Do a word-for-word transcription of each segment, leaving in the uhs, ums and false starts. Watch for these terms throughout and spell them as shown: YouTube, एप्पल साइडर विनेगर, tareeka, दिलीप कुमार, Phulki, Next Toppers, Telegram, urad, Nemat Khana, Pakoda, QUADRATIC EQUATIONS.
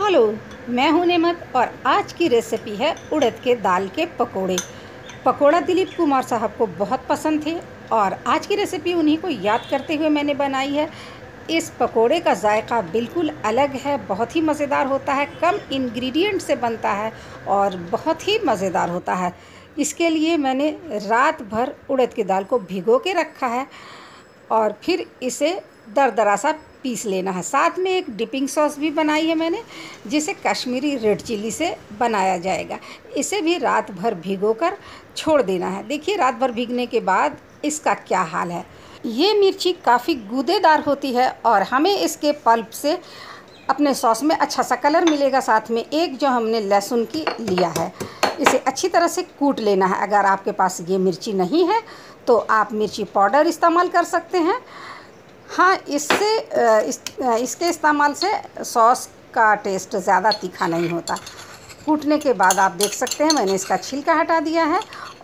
Hello, मैं हूं नेमत और आज की रेसिपी है उड़द के दाल के पकोड़े। पकोड़ा दिलीप कुमार साहब को बहुत पसंद थे और आज की रेसिपी उन्हीं को याद करते हुए मैंने बनाई है। इस पकोड़े का जायका बिल्कुल अलग है, बहुत ही मज़ेदार होता है, कम इंग्रेडिएंट से बनता है और बहुत ही मज़ेदार होता है। इसके लिए मैंने रात भर उड़द की दाल को भिगो के रखा है और फिर इसे दरदरा सा पीस लेना है। साथ में एक डिपिंग सॉस भी बनाई है मैंने, जिसे कश्मीरी रेड चिली से बनाया जाएगा। इसे भी रात भर भिगोकर छोड़ देना है। देखिए रात भर भिगने के बाद इसका क्या हाल है। ये मिर्ची काफ़ी गूदेदार होती है और हमें इसके पल्प से अपने सॉस में अच्छा सा कलर मिलेगा। साथ में एक जो हमने लहसुन की लिया है, इसे अच्छी तरह से कूट लेना है। अगर आपके पास ये मिर्ची नहीं है तो आप मिर्ची पाउडर इस्तेमाल कर सकते हैं। हाँ, इससे इस, इसके इस्तेमाल से सॉस का टेस्ट ज़्यादा तीखा नहीं होता। कूटने के बाद आप देख सकते हैं मैंने इसका छिलका हटा दिया है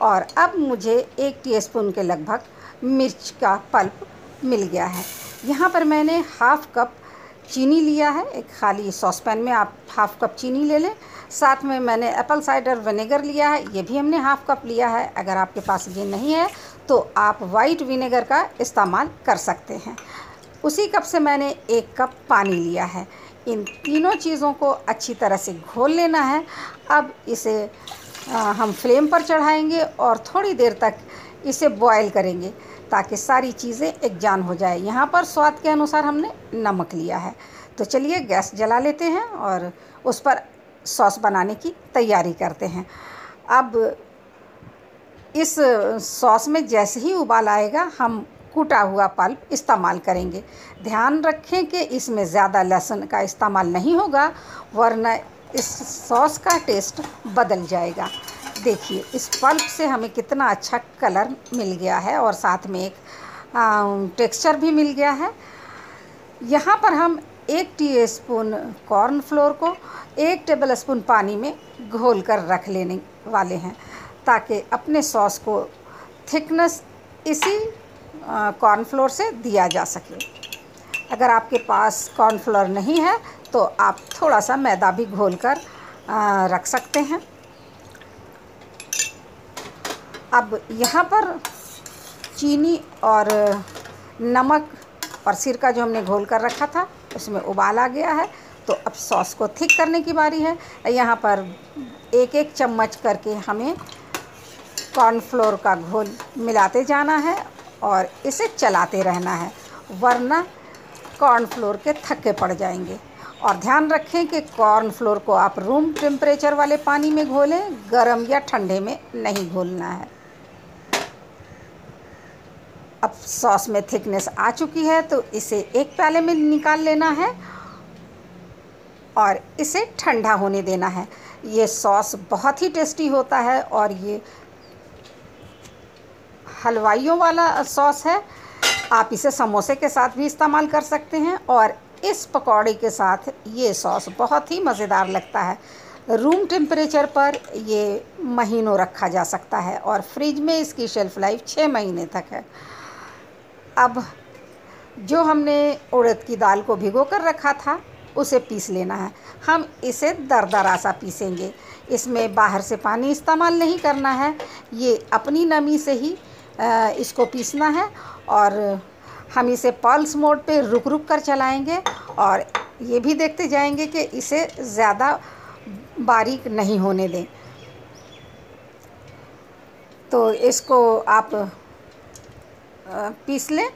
और अब मुझे एक टीस्पून के लगभग मिर्च का पल्प मिल गया है। यहाँ पर मैंने हाफ़ कप चीनी लिया है। एक खाली सॉस पैन में आप हाफ़ कप चीनी ले लें। साथ में मैंने एप्पल साइडर विनेगर लिया है, ये भी हमने हाफ़ कप लिया है। अगर आपके पास ये नहीं है तो आप वाइट विनेगर का इस्तेमाल कर सकते हैं। उसी कप से मैंने एक कप पानी लिया है। इन तीनों चीज़ों को अच्छी तरह से घोल लेना है। अब इसे आ, हम फ्लेम पर चढ़ाएंगे और थोड़ी देर तक इसे बॉयल करेंगे ताकि सारी चीज़ें एकजान हो जाए। यहाँ पर स्वाद के अनुसार हमने नमक लिया है। तो चलिए गैस जला लेते हैं और उस पर सॉस बनाने की तैयारी करते हैं। अब इस सॉस में जैसे ही उबाल आएगा हम कूटा हुआ पल्प इस्तेमाल करेंगे। ध्यान रखें कि इसमें ज़्यादा लहसुन का इस्तेमाल नहीं होगा, वरना इस सॉस का टेस्ट बदल जाएगा। देखिए इस पल्प से हमें कितना अच्छा कलर मिल गया है और साथ में एक टेक्सचर भी मिल गया है। यहाँ पर हम एक टीस्पून कॉर्नफ्लोर को एक टेबलस्पून पानी में घोल कर रख लेने वाले हैं ताकि अपने सॉस को थिकनेस इसी कॉर्नफ्लोर से दिया जा सके। अगर आपके पास कॉर्नफ्लोर नहीं है तो आप थोड़ा सा मैदा भी घोल कर आ, रख सकते हैं। अब यहाँ पर चीनी और नमक और सिरका जो हमने घोल कर रखा था उसमें उबाल आ गया है, तो अब सॉस को थिक करने की बारी है। यहाँ पर एक एक चम्मच करके हमें कॉर्नफ्लोर का घोल मिलाते जाना है और इसे चलाते रहना है, वरना कॉर्नफ्लोर के थक्के पड़ जाएंगे। और ध्यान रखें कि कॉर्नफ्लोर को आप रूम टेम्परेचर वाले पानी में घोलें, गर्म या ठंडे में नहीं घोलना है। अब सॉस में थिकनेस आ चुकी है तो इसे एक प्याले में निकाल लेना है और इसे ठंडा होने देना है। ये सॉस बहुत ही टेस्टी होता है और ये हलवाइयों वाला सॉस है। आप इसे समोसे के साथ भी इस्तेमाल कर सकते हैं और इस पकौड़े के साथ ये सॉस बहुत ही मज़ेदार लगता है। रूम टेम्परेचर पर ये महीनों रखा जा सकता है और फ्रिज में इसकी शेल्फ़ लाइफ छः महीने तक है। अब जो हमने उड़द की दाल को भिगो कर रखा था उसे पीस लेना है। हम इसे दरदरा सा पीसेंगे, इसमें बाहर से पानी इस्तेमाल नहीं करना है। ये अपनी नमी से ही इसको पीसना है और हम इसे पल्स मोड पे रुक रुक कर चलाएंगे और ये भी देखते जाएंगे कि इसे ज़्यादा बारीक नहीं होने दें। तो इसको आप पीस लें।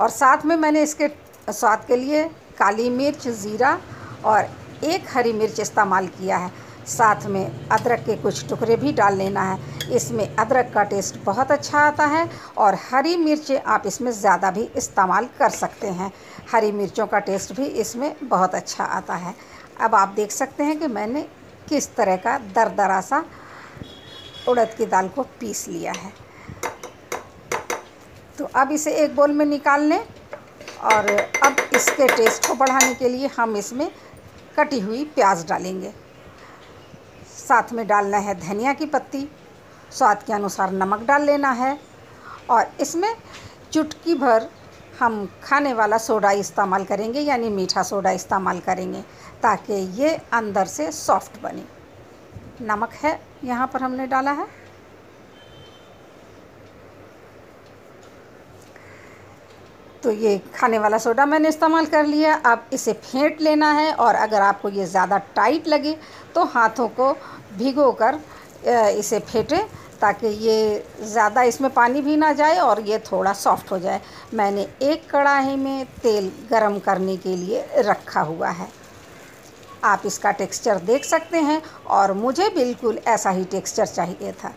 और साथ में मैंने इसके स्वाद के लिए काली मिर्च, ज़ीरा और एक हरी मिर्च इस्तेमाल किया है। साथ में अदरक के कुछ टुकड़े भी डाल लेना है। इसमें अदरक का टेस्ट बहुत अच्छा आता है और हरी मिर्चें आप इसमें ज़्यादा भी इस्तेमाल कर सकते हैं। हरी मिर्चों का टेस्ट भी इसमें बहुत अच्छा आता है। अब आप देख सकते हैं कि मैंने किस तरह का दरदरा सा उड़द की दाल को पीस लिया है। तो अब इसे एक बोल में निकाल लें और अब इसके टेस्ट को बढ़ाने के लिए हम इसमें कटी हुई प्याज डालेंगे। साथ में डालना है धनिया की पत्ती, स्वाद के अनुसार नमक डाल लेना है और इसमें चुटकी भर हम खाने वाला सोडा इस्तेमाल करेंगे, यानी मीठा सोडा इस्तेमाल करेंगे ताकि ये अंदर से सॉफ्ट बने। नमक है यहाँ पर हमने डाला है। तो ये खाने वाला सोडा मैंने इस्तेमाल कर लिया। अब इसे फेंट लेना है और अगर आपको ये ज़्यादा टाइट लगे तो हाथों को भिगोकर इसे फेंटें ताकि ये ज़्यादा इसमें पानी भी ना जाए और ये थोड़ा सॉफ्ट हो जाए। मैंने एक कढ़ाई में तेल गरम करने के लिए रखा हुआ है। आप इसका टेक्सचर देख सकते हैं और मुझे बिल्कुल ऐसा ही टेक्सचर चाहिए था।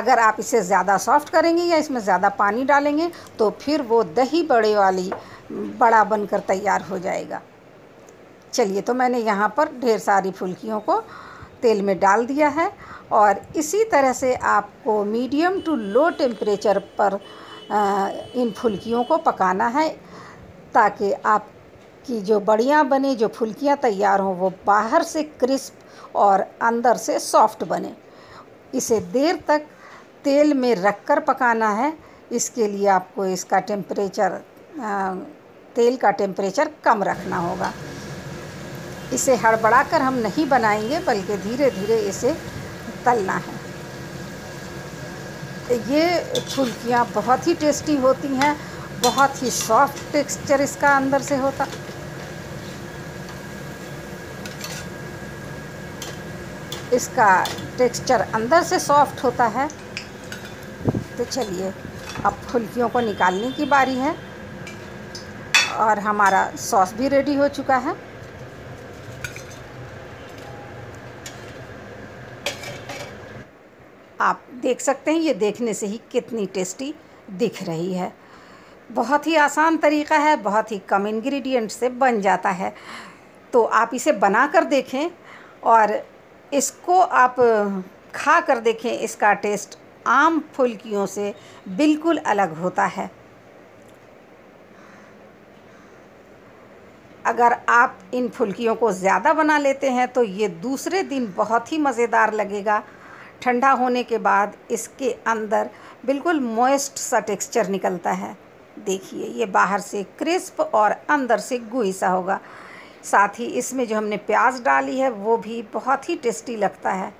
अगर आप इसे ज़्यादा सॉफ्ट करेंगे या इसमें ज़्यादा पानी डालेंगे तो फिर वो दही बड़े वाली बड़ा बनकर तैयार हो जाएगा। चलिए, तो मैंने यहाँ पर ढेर सारी फुल्कियों को तेल में डाल दिया है और इसी तरह से आपको मीडियम टू लो टेम्परेचर पर इन फुल्कियों को पकाना है ताकि आपकी जो बड़ियाँ बने, जो फुल्कियाँ तैयार हों, वो बाहर से क्रिस्प और अंदर से सॉफ्ट बने। इसे देर तक तेल में रखकर पकाना है। इसके लिए आपको इसका टेम्परेचर, तेल का टेम्परेचर कम रखना होगा। इसे हड़बड़ा कर हम नहीं बनाएंगे बल्कि धीरे धीरे इसे तलना है। ये फुल्कियाँ बहुत ही टेस्टी होती हैं, बहुत ही सॉफ्ट टेक्सचर इसका अंदर से होता। इसका टेक्सचर अंदर से सॉफ्ट होता है। तो चलिए, अब फुल्कियों को निकालने की बारी है और हमारा सॉस भी रेडी हो चुका है। आप देख सकते हैं, ये देखने से ही कितनी टेस्टी दिख रही है। बहुत ही आसान तरीका है, बहुत ही कम इंग्रेडिएंट से बन जाता है। तो आप इसे बना कर देखें और इसको आप खा कर देखें। इसका टेस्ट आम फुल्कियों से बिल्कुल अलग होता है। अगर आप इन फुल्कियों को ज़्यादा बना लेते हैं तो ये दूसरे दिन बहुत ही मज़ेदार लगेगा। ठंडा होने के बाद इसके अंदर बिल्कुल मॉइस्ट सा टेक्सचर निकलता है। देखिए, ये बाहर से क्रिस्प और अंदर से गुई सा होगा। साथ ही इसमें जो हमने प्याज डाली है वो भी बहुत ही टेस्टी लगता है।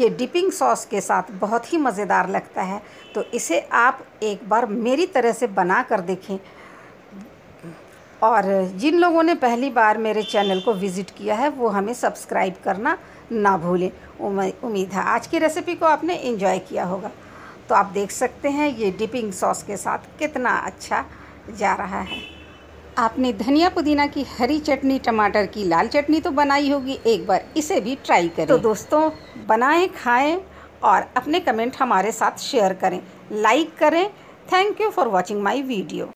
ये डिपिंग सॉस के साथ बहुत ही मज़ेदार लगता है। तो इसे आप एक बार मेरी तरह से बना कर देखें। और जिन लोगों ने पहली बार मेरे चैनल को विज़िट किया है वो हमें सब्सक्राइब करना ना भूलें। उम्मीद है आज की रेसिपी को आपने एंजॉय किया होगा। तो आप देख सकते हैं ये डिपिंग सॉस के साथ कितना अच्छा जा रहा है। आपने धनिया पुदीना की हरी चटनी, टमाटर की लाल चटनी तो बनाई होगी, एक बार इसे भी ट्राई करें। तो दोस्तों, बनाएं, खाएं और अपने कमेंट हमारे साथ शेयर करें, लाइक करें। Thank you for watching my video.